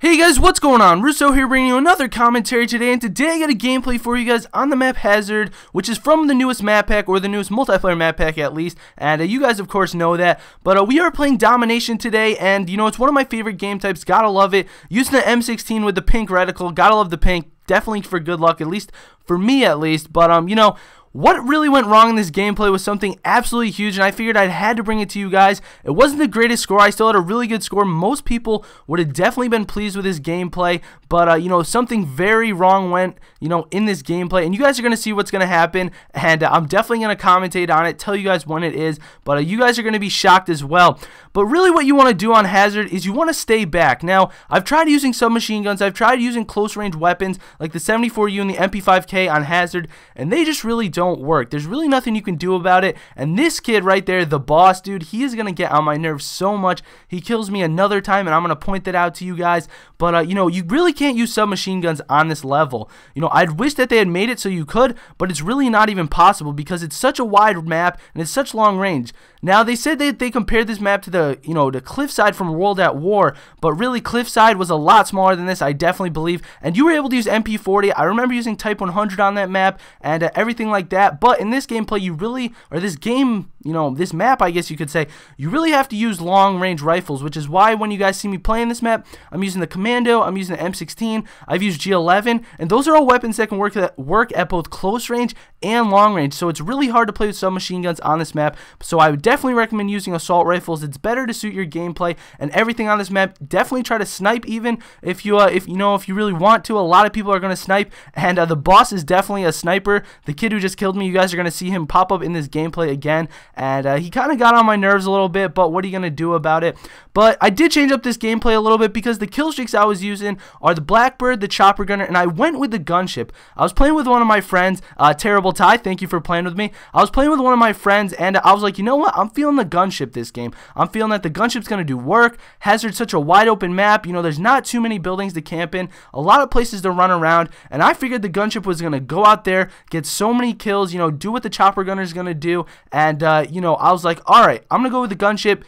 Hey guys, what's going on? Russo here bringing you another commentary today, and today I got a gameplay for you guys on the map Hazard, which is from the newest map pack, or the newest multiplayer map pack at least, and you guys of course know that, but we are playing Domination today, and you know, it's one of my favorite game types, gotta love it, using the M16 with the pink reticle, gotta love the pink, definitely for good luck, at least for me at least, but you know, what really went wrong in this gameplay was something absolutely huge, and I figured I had to bring it to you guys. It wasn't the greatest score. I still had a really good score. Most people would have definitely been pleased with this gameplay, but you know, something very wrong went, you know, in this gameplay, and you guys are going to see what's going to happen, and I'm definitely going to commentate on it, tell you guys when it is, but you guys are going to be shocked as well. But really what you want to do on Hazard is you want to stay back. Now, I've tried using submachine guns. I've tried using close range weapons like the 74U and the MP5K on Hazard, and they just really don't work. There's really nothing you can do about it, and this kid right there, the boss dude, he is gonna get on my nerves so much. He kills me another time, and I'm gonna point that out to you guys, but you know, you really can't use submachine guns on this level. You know, I'd wish that they had made it so you could, but it's really not even possible because it's such a wide map and it's such long range. Now, they said that they compared this map to the, you know, the cliffside from World at War, but really cliffside was a lot smaller than this, I definitely believe, and you were able to use MP40. I remember using type 100 on that map and everything like that, but in this gameplay you really, or this game, you know, this map I guess you could say, you really have to use long range rifles, which is why when you guys see me playing this map, I'm using the Commando, I'm using the M16, I've used g11, and those are all weapons that can work at both close range and long range, so it's really hard to play with submachine guns on this map. So I would definitely recommend using assault rifles. It's better to suit your gameplay and everything on this map. Definitely try to snipe, even if you really want to. A lot of people are going to snipe, and the boss is definitely a sniper. The kid who just killed me, you guys are going to see him pop up in this gameplay again, and he kind of got on my nerves a little bit, but what are you going to do about it? But I did change up this gameplay a little bit because the killstreaks I was using are the Blackbird, the Chopper Gunner, and I went with the Gunship. I was playing with one of my friends, Terrible Ty, thank you for playing with me. I was playing with one of my friends, and I was like, you know what, I'm feeling the Gunship this game. I'm feeling that the Gunship's going to do work. Hazard's such a wide open map, you know, there's not too many buildings to camp in, a lot of places to run around, and I figured the Gunship was going to go out there, get so many kills, you know, do what the Chopper Gunner is going to do, and you know, I was like, alright, I'm going to go with the Gunship.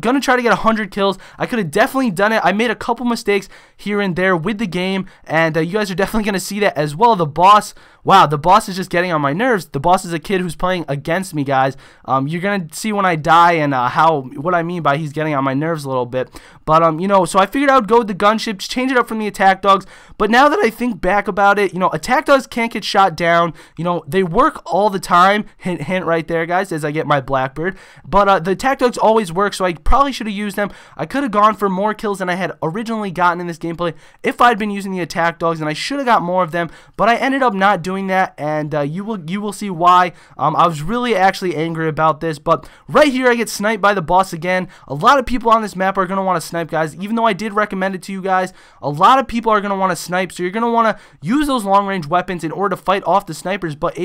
Gonna try to get 100 kills. I could have definitely done it. I made a couple mistakes here and there with the game, and you guys are definitely gonna see that as well. The boss, wow, the boss is just getting on my nerves. The boss is a kid who's playing against me, guys. You're gonna see when I die and what I mean by he's getting on my nerves a little bit. But you know, so I figured I would go with the Gunship, change it up from the attack dogs. But now that I think back about it, you know, attack dogs can't get shot down. You know, they work all the time. Hint, hint, right there, guys. As I get my Blackbird, but the attack dogs always work. So I probably should have used them. I could have gone for more kills than I had originally gotten in this gameplay if I'd been using the attack dogs, and I should have got more of them, but I ended up not doing that, and you will see why. I was really actually angry about this, but right here I get sniped by the boss again. A lot of people on this map are going to want to snipe, guys. Even though I did recommend it to you guys, a lot of people are going to want to snipe, so you're going to want to use those long range weapons in order to fight off the snipers, but be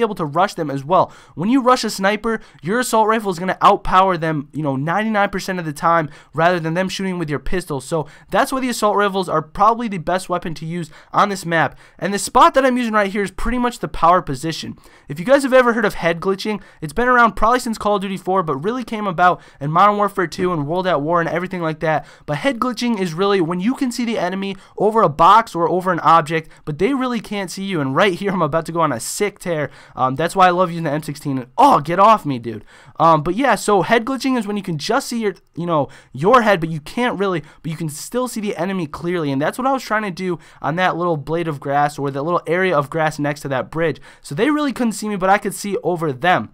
able to rush them as well. When you rush a sniper, your assault rifle is going to outpower them, you know, 99% of the time, rather than them shooting with your pistol. So that's why the assault rifles are probably the best weapon to use on this map. And the spot that I'm using right here is pretty much the power position. If you guys have ever heard of head glitching, it's been around probably since Call of Duty 4, but really came about in Modern Warfare 2 and World at War and everything like that. But head glitching is really when you can see the enemy over a box or over an object, but they really can't see you. And right here I'm about to go on a sick tear. That's why I love using the M16. Oh, get off me, dude. But yeah, so head glitching is when you can just see your, you know, your head, but you can't really, but you can still see the enemy clearly, and that's what I was trying to do on that little blade of grass, or that little area of grass next to that bridge. So they really couldn't see me, but I could see over them.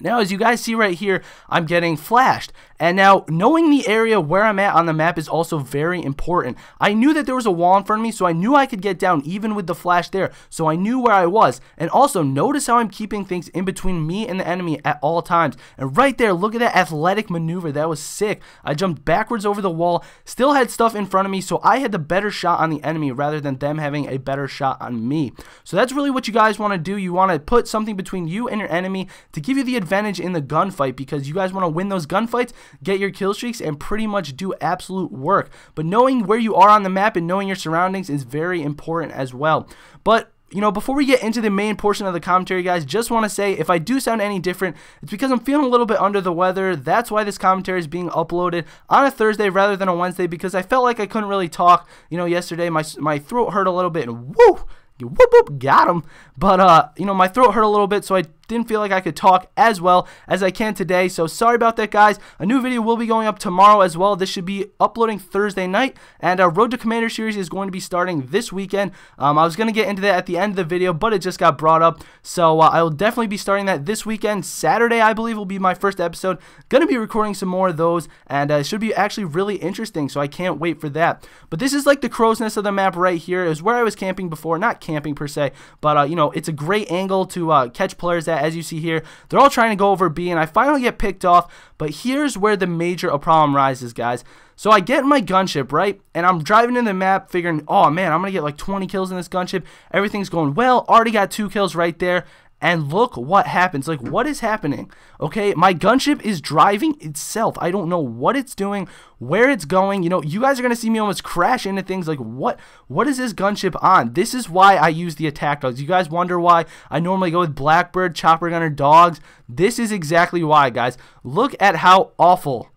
Now, as you guys see right here, I'm getting flashed. And now, knowing the area where I'm at on the map is also very important. I knew that there was a wall in front of me, so I knew I could get down even with the flash there. So I knew where I was. And also, notice how I'm keeping things in between me and the enemy at all times. And right there, look at that athletic maneuver. That was sick. I jumped backwards over the wall, still had stuff in front of me, so I had the better shot on the enemy rather than them having a better shot on me. So that's really what you guys want to do. You want to put something between you and your enemy to give you the advantage in the gunfight, because you guys want to win those gunfights, get your kill streaks, and pretty much do absolute work. But knowing where you are on the map and knowing your surroundings is very important as well. But you know, before we get into the main portion of the commentary, guys, just want to say if I do sound any different, it's because I'm feeling a little bit under the weather. That's why this commentary is being uploaded on a Thursday rather than a Wednesday, because I felt like I couldn't really talk, you know, yesterday. My throat hurt a little bit, and woo! Whoop whoop, got him. But you know, my throat hurt a little bit, so I didn't feel like I could talk as well as I can today. So sorry about that, guys. A new video will be going up tomorrow as well. This should be uploading Thursday night, and our Road to Commander series is going to be starting this weekend. I was gonna get into that at the end of the video, but it just got brought up. So I will definitely be starting that this weekend. Saturday, I believe, will be my first episode. Gonna be recording some more of those, and it should be actually really interesting. So I can't wait for that. But this is like the crow's nest of the map right here. It was where I was camping before, not camping per se, but you know, it's a great angle to catch players at. As you see here, they're all trying to go over B, and I finally get picked off. But here's where the major problem rises, guys. So I get my gunship, right? And I'm driving in the map figuring, oh man, I'm gonna get like 20 kills in this gunship. Everything's going well. Already got 2 kills right there. And look what happens. Like, what is happening? Okay, my gunship is driving itself. I don't know what it's doing, where it's going. You know, you guys are going to see me almost crash into things. Like, what is this gunship on? This is why I use the attack dogs. You guys wonder why I normally go with Blackbird, Chopper Gunner dogs. This is exactly why, guys. Look at how awful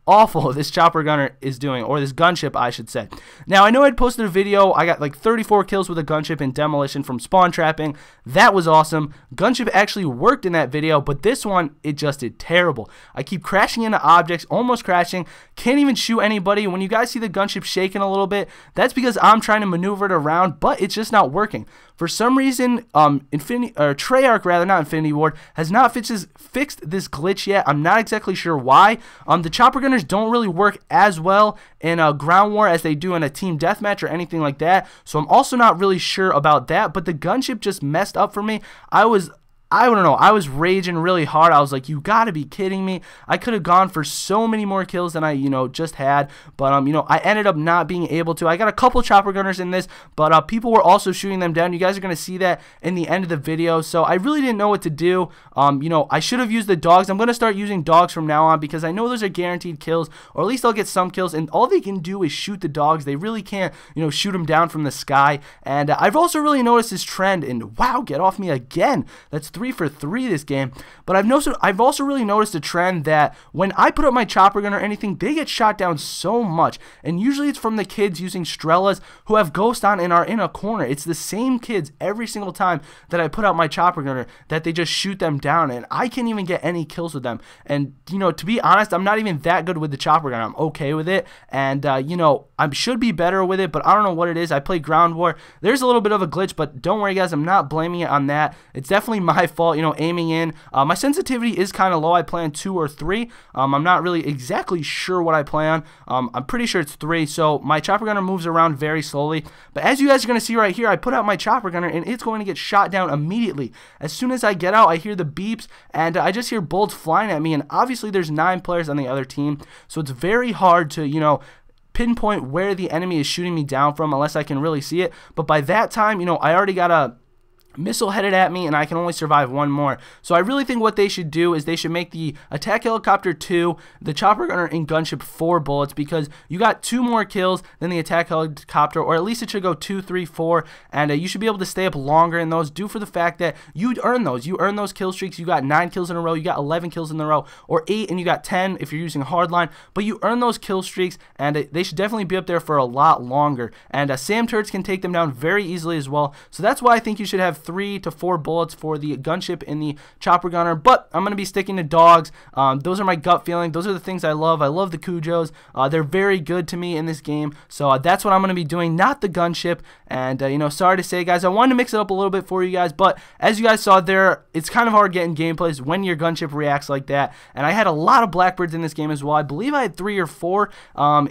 this Chopper Gunner is doing, or this gunship I should say. Now I know I'd posted a video, I got like 34 kills with a gunship in demolition from spawn trapping. That was awesome. Gunship actually worked in that video, but this one, it just did terrible. I keep crashing into objects, almost crashing, can't even shoot anybody. When you guys see the gunship shaking a little bit, that's because I'm trying to maneuver it around, but it's just not working. For some reason, Treyarch, rather, not Infinity Ward, has not fixed this glitch yet. I'm not exactly sure why. The Chopper Gunners don't really work as well in a ground war as they do in a team deathmatch or anything like that. So I'm also not really sure about that. But the gunship just messed up for me. I don't know, I was raging really hard. I was like, you gotta be kidding me. I could have gone for so many more kills than I, you know, just had. But, you know, I ended up not being able to. I got a couple Chopper Gunners in this, but people were also shooting them down. You guys are gonna see that in the end of the video. So I really didn't know what to do. You know, I should have used the dogs. I'm gonna start using dogs from now on because I know those are guaranteed kills, or at least I'll get some kills, and all they can do is shoot the dogs. They really can't, you know, shoot them down from the sky. And I've also really noticed this trend, and wow, get off me again. That's 3 for 3 this game. But I've also really noticed a trend that when I put up my Chopper Gun or anything, they get shot down so much, and usually it's from the kids using Strelas who have Ghost on and are in a corner. It's the same kids every single time that I put out my Chopper Gunner that they just shoot them down, and I can't even get any kills with them. And you know, to be honest, I'm not even that good with the Chopper Gunner. I'm okay with it, and you know, I should be better with it, but I don't know what it is. I play ground war. There's a little bit of a glitch, but don't worry, guys, I'm not blaming it on that. It's definitely my fault, you know, aiming in. My sensitivity is kind of low. I play on 2 or 3. I'm not really exactly sure what I play on. I'm pretty sure it's 3. So my Chopper Gunner moves around very slowly. But as you guys are going to see right here, I put out my Chopper Gunner and it's going to get shot down immediately. As soon as I get out, I hear the beeps and I just hear bullets flying at me. And obviously there's 9 players on the other team, so it's very hard to, you know, pinpoint where the enemy is shooting me down from unless I can really see it. But by that time, you know, I already got a missile headed at me and I can only survive 1 more. So I really think what they should do is they should make the attack helicopter 2, the Chopper Gunner and gunship 4 bullets, because you got 2 more kills than the attack helicopter, or at least it should go 2, 3, 4, and you should be able to stay up longer in those due for the fact that you'd earn those. You earn those kill streaks. You got 9 kills in a row, you got 11 kills in a row, or 8 and you got 10 if you're using hardline, but you earn those kill streaks and they should definitely be up there for a lot longer. And SAM turrets can take them down very easily as well. So that's why I think you should have 3 to 4 bullets for the gunship and the Chopper Gunner, but I'm going to be sticking to dogs. Those are my gut feeling. Those are the things I love. I love the Cujos. They're very good to me in this game, so that's what I'm going to be doing, not the gunship. And, you know, sorry to say, guys, I wanted to mix it up a little bit for you guys, but as you guys saw there, it's kind of hard getting gameplays when your gunship reacts like that, and I had a lot of Blackbirds in this game as well. I believe I had 3 or 4,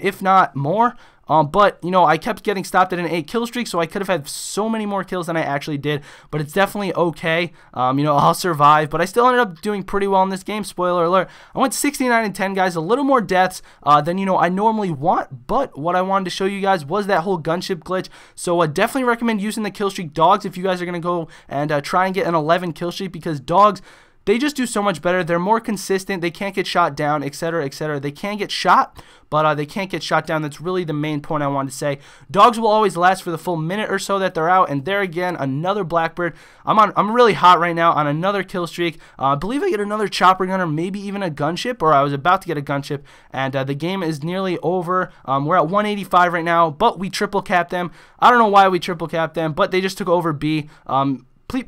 if not more. But, you know, I kept getting stopped at an 8 kill streak, so I could have had so many more kills than I actually did, but it's definitely okay. You know, I'll survive, but I still ended up doing pretty well in this game. Spoiler alert, I went 69 and 10, guys, a little more deaths than, you know, I normally want, but what I wanted to show you guys was that whole gunship glitch. So I definitely recommend using the kill streak dogs if you guys are going to go and try and get an 11 kill streak, because dogs They just do so much better. They're more consistent. They can't get shot down, etc., etc. They can get shot, but they can't get shot down. That's really the main point I wanted to say. Dogs will always last for the full minute or so that they're out, and there again, another Blackbird. I'm really hot right now on another kill streak. I believe I get another Chopper Gunner, maybe even a Gunship, or I was about to get a Gunship, and the game is nearly over. We're at 185 right now, but we triple capped them. I don't know why we triple capped them, but they just took over B.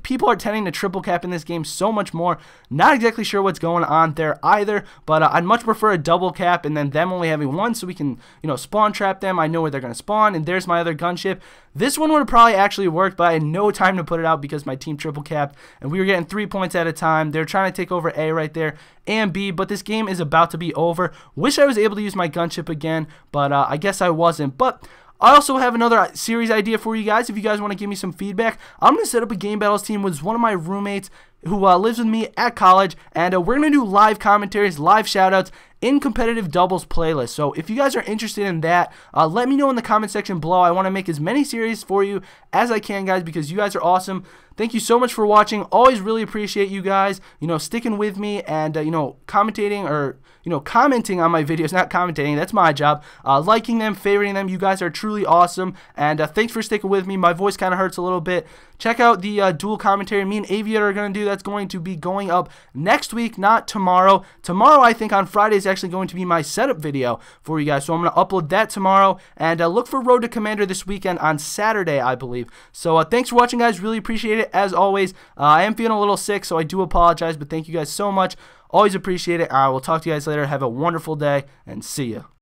People are tending to triple cap in this game so much more. Not exactly sure what's going on there either, but I'd much prefer a double cap and then them only having one so we can, you know, spawn trap them. I know where they're going to spawn, and there's my other Gunship. This one would have probably actually worked, but I had no time to put it out because my team triple capped, and we were getting 3 points at a time. They're trying to take over A right there and B, but this game is about to be over. Wish I was able to use my Gunship again, but I guess I wasn't. But I also have another series idea for you guys if you guys want to give me some feedback. I'm going to set up a Game Battles team with one of my roommates who lives with me at college, and we're going to do live commentaries, live shoutouts in competitive doubles playlists. So if you guys are interested in that, let me know in the comment section below. I want to make as many series for you as I can, guys, because you guys are awesome. Thank you so much for watching. Always really appreciate you guys, you know, sticking with me and, you know, commentating or, you know, commenting on my videos. Not commentating, that's my job. Liking them, favoriting them. You guys are truly awesome, and thanks for sticking with me. My voice kind of hurts a little bit. Check out the dual commentary me and Aviator are going to do. That's going to be going up next week, not tomorrow. Tomorrow, I think, on Friday is actually going to be my setup video for you guys, so I'm going to upload that tomorrow, and look for Road to Commander this weekend on Saturday, I believe. So thanks for watching, guys. Really appreciate it, as always. I am feeling a little sick, so I do apologize, but thank you guys so much. Always appreciate it. I will talk to you guys later. Have a wonderful day, and see ya.